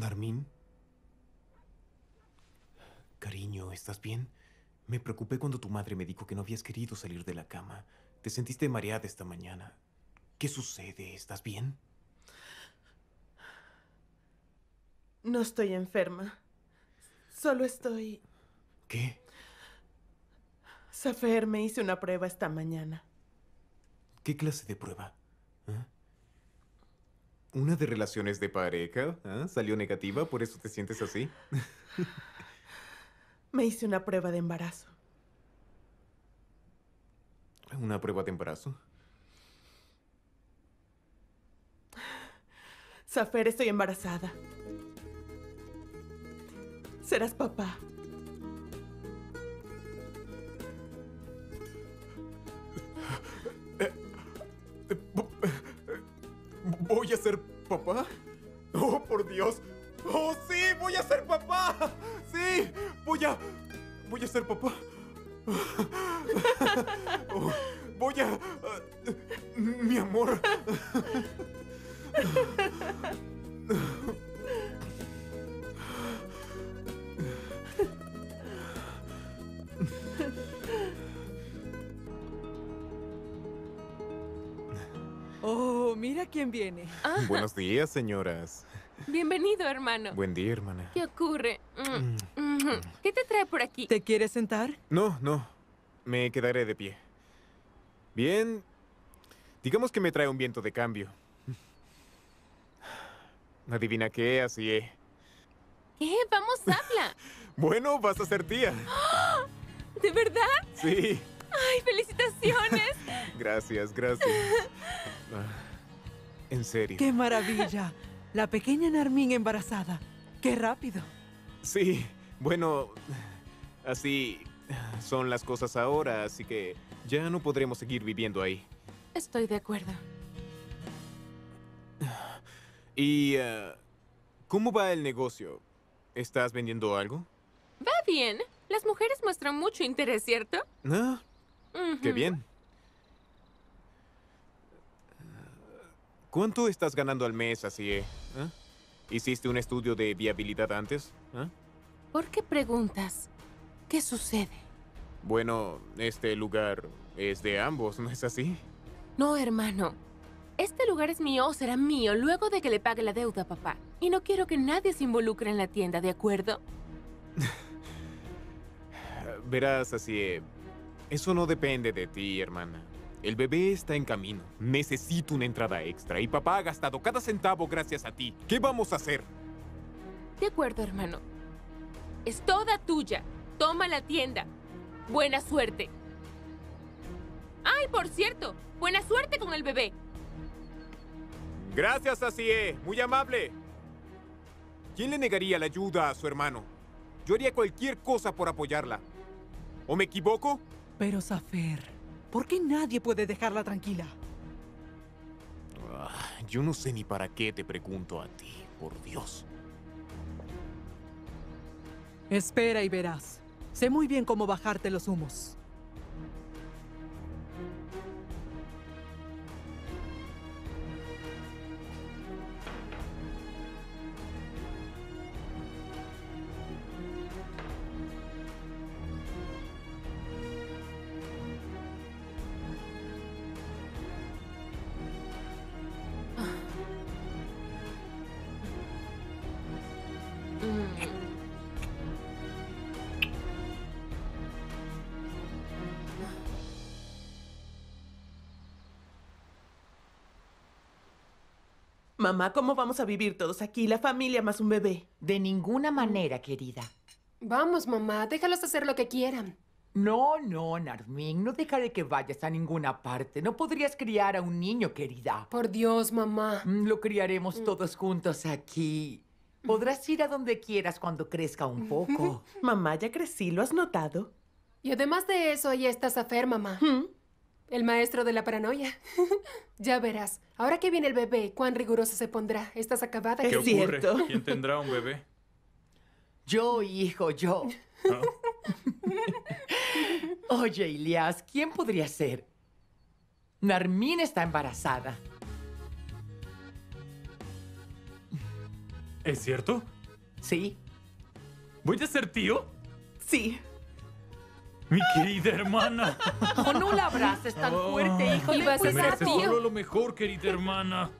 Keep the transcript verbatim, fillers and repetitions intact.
Nermin. Cariño, ¿estás bien? Me preocupé cuando tu madre me dijo que no habías querido salir de la cama. Te sentiste mareada esta mañana. ¿Qué sucede? ¿Estás bien? No estoy enferma. Solo estoy... ¿Qué? Zafer me hizo una prueba esta mañana. ¿Qué clase de prueba? ¿Eh? ¿Una de relaciones de pareja? ¿Eh? ¿Salió negativa? ¿Por eso te sientes así? Me hice una prueba de embarazo. ¿Una prueba de embarazo? Zafer, estoy embarazada. Serás papá. ¿Voy a ser papá? ¡Oh, por Dios! ¡Oh, sí! ¡Voy a ser papá! ¡Sí! ¡Voy a... voy a ser papá! Oh, voy a... mi amor... Oh, mira quién viene. Ah. Buenos días, señoras. Bienvenido, hermano. Buen día, hermana. ¿Qué ocurre? ¿Qué te trae por aquí? ¿Te quieres sentar? No, no. Me quedaré de pie. Bien. Digamos que me trae un viento de cambio. Adivina qué, así es. ¿Qué? Vamos, habla. Bueno, vas a ser tía. ¿De verdad? Sí. ¡Ay, felicitaciones! Gracias, gracias. En serio. ¡Qué maravilla! La pequeña Nermin embarazada. ¡Qué rápido! Sí, bueno, así son las cosas ahora, así que ya no podremos seguir viviendo ahí. Estoy de acuerdo. ¿Y uh, cómo va el negocio? ¿Estás vendiendo algo? Va bien. Las mujeres muestran mucho interés, ¿cierto? ¿No? Uh-huh. ¡Qué bien! ¿Cuánto estás ganando al mes, así? ¿Eh? ¿Hiciste un estudio de viabilidad antes? ¿Eh? ¿Por qué preguntas? ¿Qué sucede? Bueno, este lugar es de ambos, ¿no es así? No, hermano. Este lugar es mío o será mío luego de que le pague la deuda a papá. Y no quiero que nadie se involucre en la tienda, ¿de acuerdo? Verás, así... Eso no depende de ti, hermana. El bebé está en camino. Necesito una entrada extra. Y papá ha gastado cada centavo gracias a ti. ¿Qué vamos a hacer? De acuerdo, hermano. Es toda tuya. Toma la tienda. Buena suerte. ¡Ay, por cierto! ¡Buena suerte con el bebé! Gracias, Asie. Muy amable. ¿Quién le negaría la ayuda a su hermano? Yo haría cualquier cosa por apoyarla. ¿O me equivoco? Pero, Zafer, ¿por qué nadie puede dejarla tranquila? Uh, yo no sé ni para qué te pregunto a ti, por Dios. Espera y verás. Sé muy bien cómo bajarte los humos. Mamá, ¿cómo vamos a vivir todos aquí? La familia más un bebé. De ninguna manera, querida. Vamos, mamá, déjalos hacer lo que quieran. No, no, Nermin, no dejaré que vayas a ninguna parte. No podrías criar a un niño, querida. Por Dios, mamá. Lo criaremos todos juntos aquí. Podrás ir a donde quieras cuando crezca un poco. Mamá, ya crecí, ¿lo has notado? Y además de eso, ahí está Zafer, mamá. ¿Mm? El maestro de la paranoia. Ya verás. Ahora que viene el bebé, cuán riguroso se pondrá. Estás acabada. ¿Qué ocurre? ¿Quién tendrá un bebé? Yo, hijo, yo. ¿Ah? Oye, Ilias, ¿quién podría ser? Nermin está embarazada. ¿Es cierto? Sí. ¿Voy a ser tío? Sí. Mi querida hermana. Oh, no la abraces tan fuerte, hijo. Te mereces solo lo mejor, querida hermana.